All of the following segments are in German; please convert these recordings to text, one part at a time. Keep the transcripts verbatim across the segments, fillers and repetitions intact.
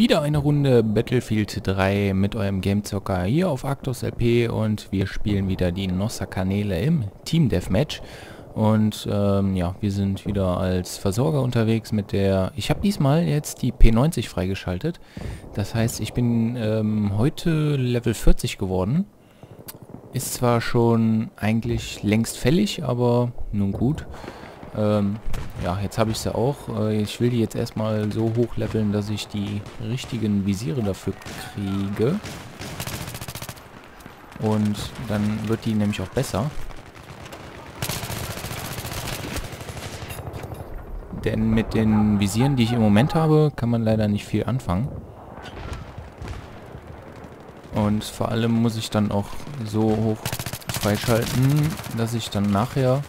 Wieder eine Runde Battlefield drei mit eurem Gamezocker hier auf Arctos L P und wir spielen wieder die Nossa-Kanäle im Team Deathmatch. Und ähm, ja, wir sind wieder als Versorger unterwegs mit der... Ich habe diesmal jetzt die P neunzig freigeschaltet. Das heißt, ich bin ähm, heute Level vierzig geworden. Ist zwar schon eigentlich längst fällig, aber nun gut. Ähm, ja, jetzt habe ich sie auch. Äh, ich will die jetzt erstmal so hoch leveln, dass ich die richtigen Visiere dafür kriege. Und dann wird die nämlich auch besser. Denn mit den Visieren, die ich im Moment habe, kann man leider nicht viel anfangen. Und vor allem muss ich dann auch so hoch freischalten, dass ich dann nachher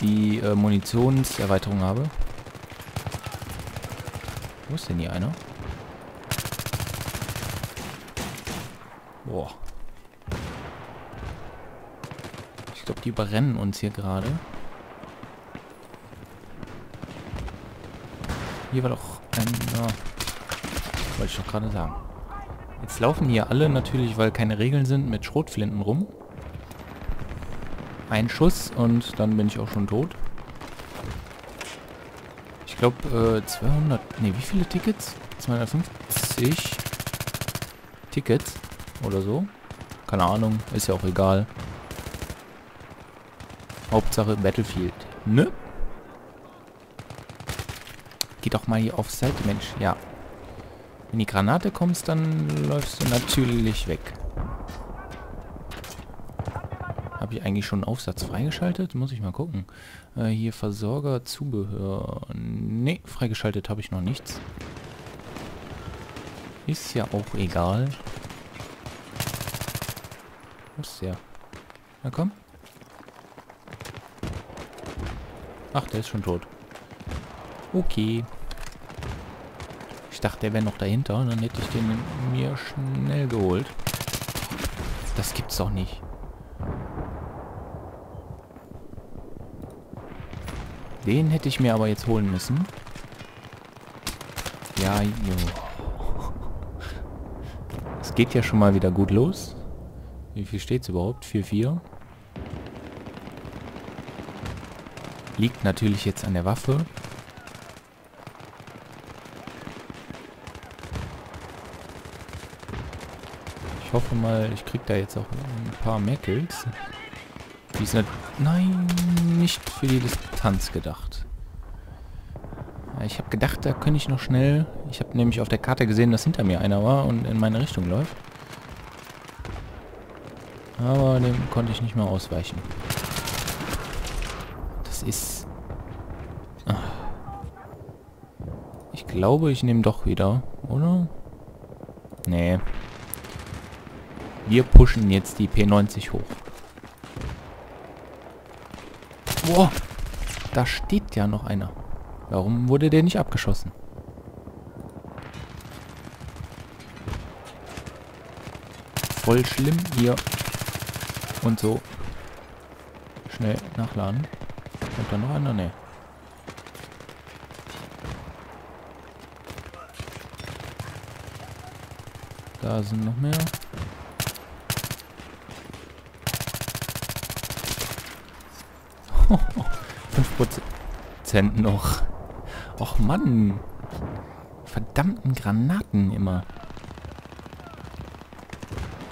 die äh, Munitionserweiterung habe. Wo ist denn hier einer? Boah. Ich glaube, die überrennen uns hier gerade. Hier war doch ein... Ah, wollte ich doch gerade sagen. Jetzt laufen hier alle natürlich, weil keine Regeln sind, mit Schrotflinten rum. Ein Schuss und dann bin ich auch schon tot. Ich glaube äh, zweihundert... Ne, wie viele Tickets? zweihundertfünfzig Tickets oder so. Keine Ahnung, ist ja auch egal. Hauptsache Battlefield, ne? Geh doch mal hier auf Seite, Mensch. Ja. Wenn die Granate kommst, dann läufst du natürlich weg. Habe ich eigentlich schon einen Aufsatz freigeschaltet? Muss ich mal gucken. Äh, hier Versorger, Zubehör. Ne, freigeschaltet habe ich noch nichts. Ist ja auch egal. Muss ja. Na komm. Ach, der ist schon tot. Okay. Ich dachte, der wäre noch dahinter. Dann hätte ich den mir schnell geholt. Das gibt's doch nicht. Den hätte ich mir aber jetzt holen müssen. Ja, jo. Es geht ja schon mal wieder gut los. Wie viel steht's überhaupt? vier vier. Liegt natürlich jetzt an der Waffe. Ich hoffe mal, ich krieg da jetzt auch ein paar mehr Kills. Die ist nein, nicht für die Distanz gedacht. Ich habe gedacht, da könnte ich noch schnell... Ich habe nämlich auf der Karte gesehen, dass hinter mir einer war und in meine Richtung läuft. Aber dem konnte ich nicht mehr ausweichen. Das ist... Ich glaube, ich nehme doch wieder, oder? Nee. Wir pushen jetzt die P neunzig hoch. Boah, da steht ja noch einer. Warum wurde der nicht abgeschossen? Voll schlimm hier. Und so. Schnell nachladen. Kommt da noch einer? Nee. Da sind noch mehr. fünf Prozent noch. Och Mann. Verdammten Granaten immer.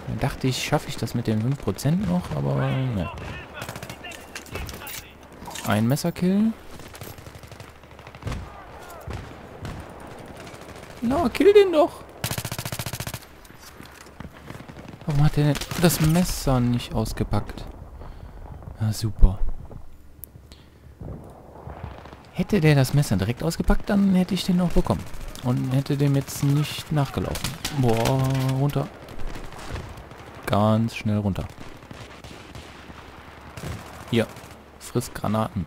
Da dachte ich, schaffe ich das mit den fünf Prozent noch, aber ne. Ein Messerkill. Na, kill den doch. Warum hat der das Messer nicht ausgepackt? Na, super. Hätte der das Messer direkt ausgepackt, dann hätte ich den auch bekommen. Und hätte dem jetzt nicht nachgelaufen. Boah, runter. Ganz schnell runter. Hier, friss Granaten.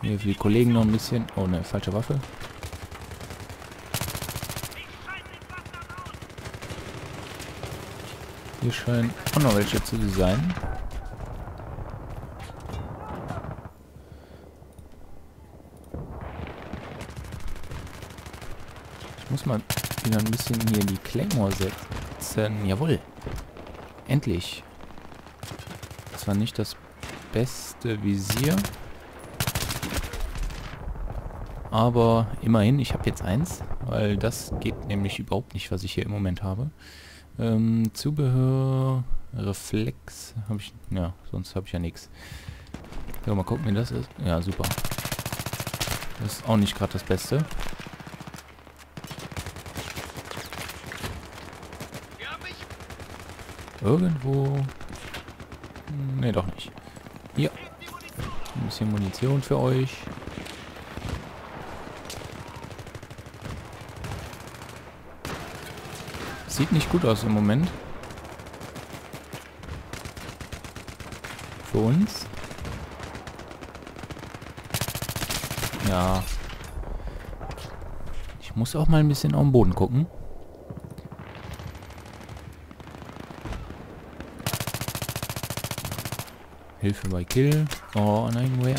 Hier für die Kollegen noch ein bisschen. Oh ne, falsche Waffe. Hier scheinen auch noch welche zu sein. Ich muss mal wieder ein bisschen hier in die Claymore setzen. Jawohl. Endlich. Das war nicht das beste Visier. Aber immerhin, ich habe jetzt eins, weil das geht nämlich überhaupt nicht, was ich hier im Moment habe. Ähm, Zubehör, Reflex, habe ich, ja, sonst habe ich ja nichts. Ja, mal gucken, wie das ist. Ja, super. Das ist auch nicht gerade das Beste. Irgendwo... Ne, doch nicht. Hier. Ein bisschen Munition für euch. Sieht nicht gut aus im Moment. Für uns. Ja. Ich muss auch mal ein bisschen auf den Boden gucken. Hilfe bei Kill. Oh, nein, woher?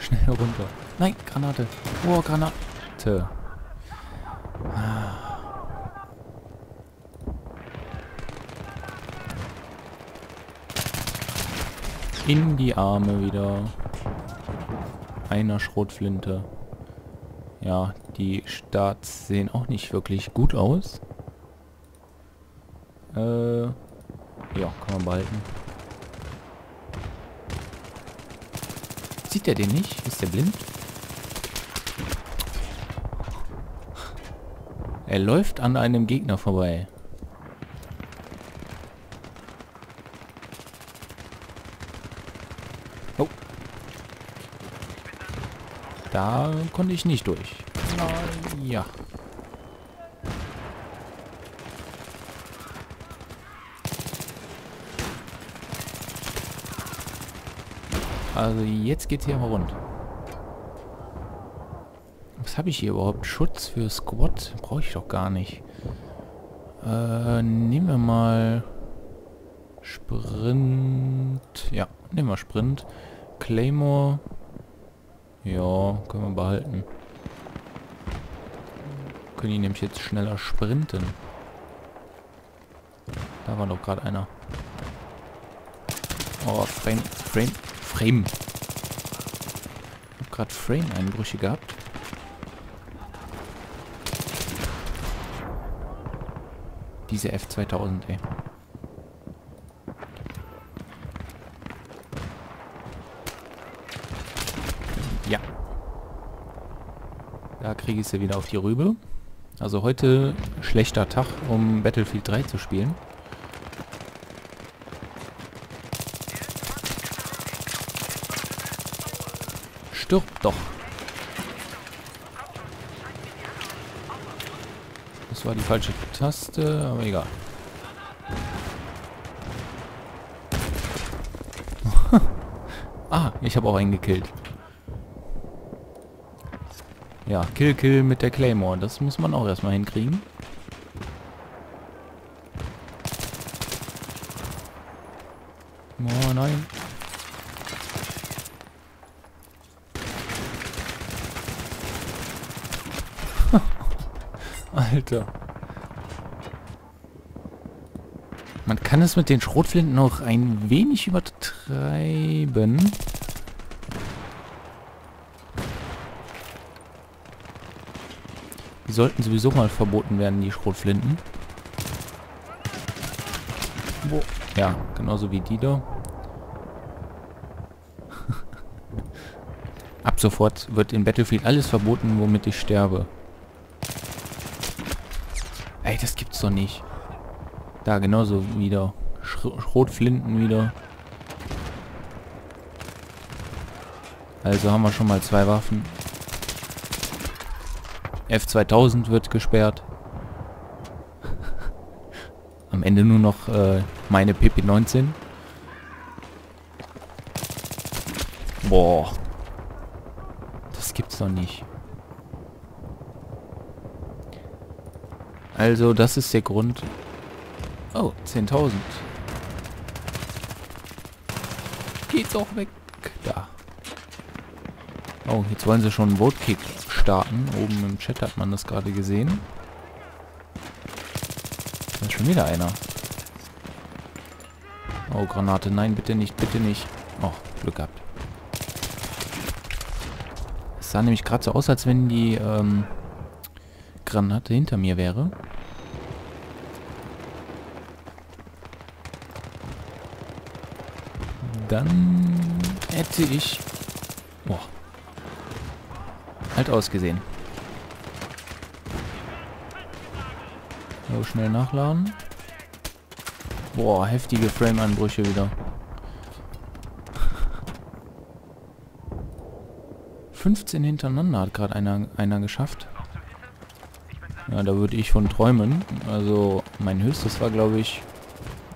Schnell runter. Nein, Granate. Oh, Granate. Ah. In die Arme wieder. Einer Schrotflinte. Ja, die Starts sehen auch nicht wirklich gut aus. Äh, ja, kann man behalten. Sieht er den nicht? Ist der blind? Er läuft an einem Gegner vorbei. Da konnte ich nicht durch. Ja. Also jetzt geht's hier mal rund. Was habe ich hier überhaupt? Schutz für Squad? Brauche ich doch gar nicht. Äh, nehmen wir mal Sprint. Ja, nehmen wir Sprint. Claymore. Ja, können wir behalten. Können die nämlich jetzt schneller sprinten. Da war doch gerade einer. Oh, Frame, Frame, Frame. Ich hab gerade Frame-Einbrüche gehabt. Diese F zweitausend, ey. Da kriege ich sie wieder auf die Rübe. Also heute schlechter Tag, um Battlefield drei zu spielen. Stirb doch! Das war die falsche Taste, aber egal. Ah, ich habe auch einen gekillt. Ja, Kill, Kill mit der Claymore. Das muss man auch erstmal hinkriegen. Oh nein. Alter. Man kann es mit den Schrotflinten noch ein wenig übertreiben. Die sollten sowieso mal verboten werden, die Schrotflinten. Wo? Ja, genauso wie die da. Ab sofort wird in Battlefield alles verboten, womit ich sterbe. Ey, das gibt's doch nicht. Da, genauso wieder. Sch- Schrotflinten wieder. Also haben wir schon mal zwei Waffen. F zweitausend wird gesperrt. Am Ende nur noch äh, meine P P neunzehn. Boah. Das gibt's doch nicht. Also das ist der Grund. Oh, zehntausend. Geht's auch weg. Da. Oh, jetzt wollen sie schon einen Vote-Kick starten. Oben im Chat hat man das gerade gesehen. Da ist schon wieder einer. Oh, Granate. Nein, bitte nicht, bitte nicht. Oh, Glück gehabt. Es sah nämlich gerade so aus, als wenn die ähm, Granate hinter mir wäre. Dann hätte ich... Oh. Halt ausgesehen. So, schnell nachladen. Boah, heftige Frame-Einbrüche wieder. fünfzehn hintereinander hat gerade einer, einer geschafft. Ja, da würde ich von träumen. Also, mein höchstes war, glaube ich,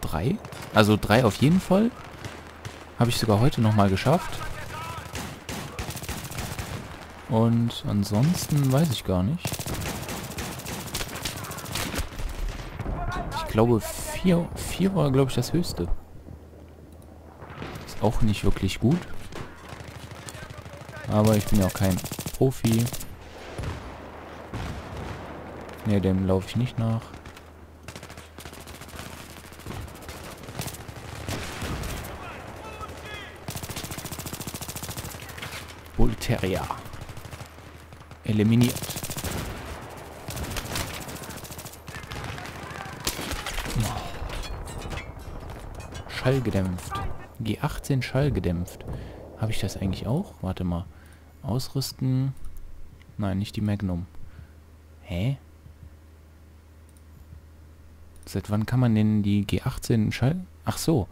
drei. Also drei auf jeden Fall. Habe ich sogar heute nochmal geschafft. Und ansonsten weiß ich gar nicht. Ich glaube, vier, vier war, glaube ich, das höchste. Ist auch nicht wirklich gut. Aber ich bin ja auch kein Profi. Ne, dem laufe ich nicht nach. Volteria. Eliminiert. Schallgedämpft. G achtzehn schallgedämpft. Habe ich das eigentlich auch? Warte mal. Ausrüsten. Nein, nicht die Magnum. Hä? Seit wann kann man denn die G achtzehn schall... Ach so.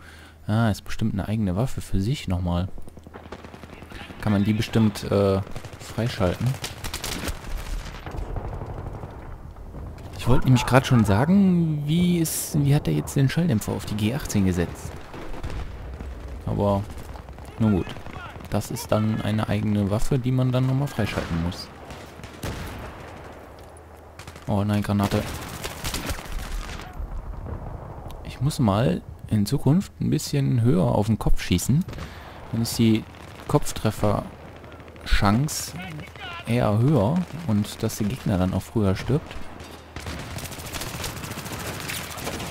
Ah, ist bestimmt eine eigene Waffe für sich nochmal. Kann man die bestimmt äh, freischalten. Ich wollte nämlich gerade schon sagen, wie ist, wie hat er jetzt den Schalldämpfer auf die G achtzehn gesetzt? Aber, nun gut. Das ist dann eine eigene Waffe, die man dann nochmal freischalten muss. Oh nein, Granate. Ich muss mal in Zukunft ein bisschen höher auf den Kopf schießen. Dann ist die Kopftreffer-Chance eher höher und dass der Gegner dann auch früher stirbt.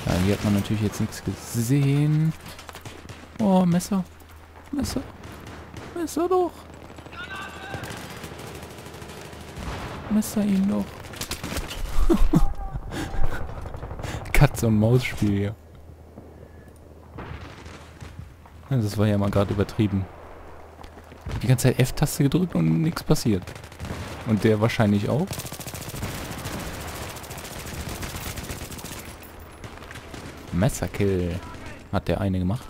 Ja, hier hat man natürlich jetzt nichts gesehen. Oh, Messer. Messer. Messer doch. Messer ihn doch. Katze- und Maus-Spiel hier. Ja, das war ja mal gerade übertrieben. Die ganze Zeit F-Taste gedrückt und nichts passiert. Und der wahrscheinlich auch. Messerkill hat der eine gemacht.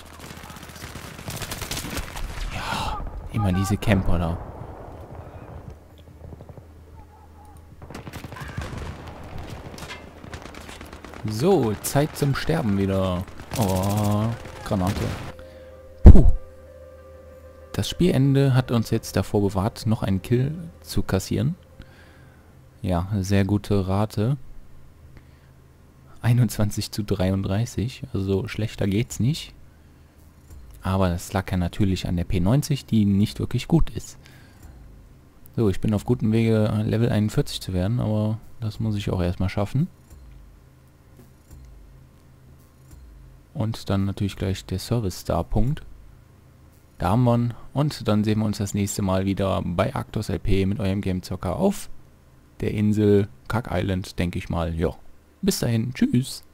Ja, immer diese Camper da. So, Zeit zum Sterben wieder. Oh, Granate. Puh. Das Spielende hat uns jetzt davor bewahrt, noch einen Kill zu kassieren. Ja, sehr gute Rate. einundzwanzig zu dreiunddreißig, also schlechter geht's nicht. Aber das lag ja natürlich an der P neunzig, die nicht wirklich gut ist. So, ich bin auf gutem Wege, Level einundvierzig zu werden, aber das muss ich auch erstmal schaffen. Und dann natürlich gleich der Service-Star-Punkt. Da haben wir ihn. Und dann sehen wir uns das nächste Mal wieder bei Arctos L P mit eurem Gamezocker auf der Insel Kack Island, denke ich mal. Ja. Bis dahin, tschüss.